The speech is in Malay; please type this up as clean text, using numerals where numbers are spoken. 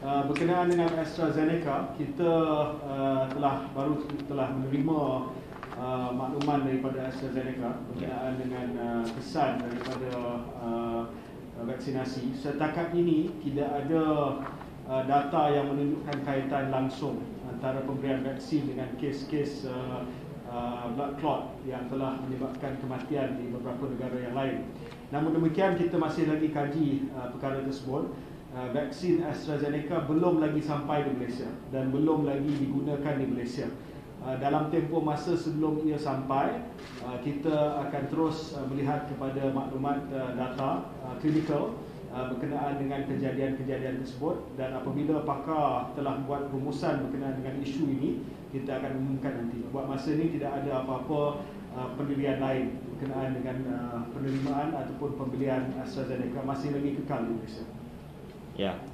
Berkenaan dengan AstraZeneca, kita baru telah menerima makluman daripada AstraZeneca berkenaan dengan kesan daripada vaksinasi. Setakat ini tidak ada data yang menunjukkan kaitan langsung antara pemberian vaksin dengan kes-kes blood clot yang telah menyebabkan kematian di beberapa negara yang lain. Namun demikian, kita masih lagi kaji perkara tersebut. Vaksin AstraZeneca belum lagi sampai di Malaysia dan belum lagi digunakan di Malaysia. Dalam tempoh masa sebelum ia sampai, kita akan terus melihat kepada maklumat data klinikal berkenaan dengan kejadian-kejadian tersebut, dan apabila pakar telah buat rumusan berkenaan dengan isu ini, kita akan umumkan nanti. Buat masa ini tidak ada apa-apa pendirian lain berkenaan dengan penerimaan ataupun pembelian AstraZeneca, masih lagi kekal di Malaysia. Yeah.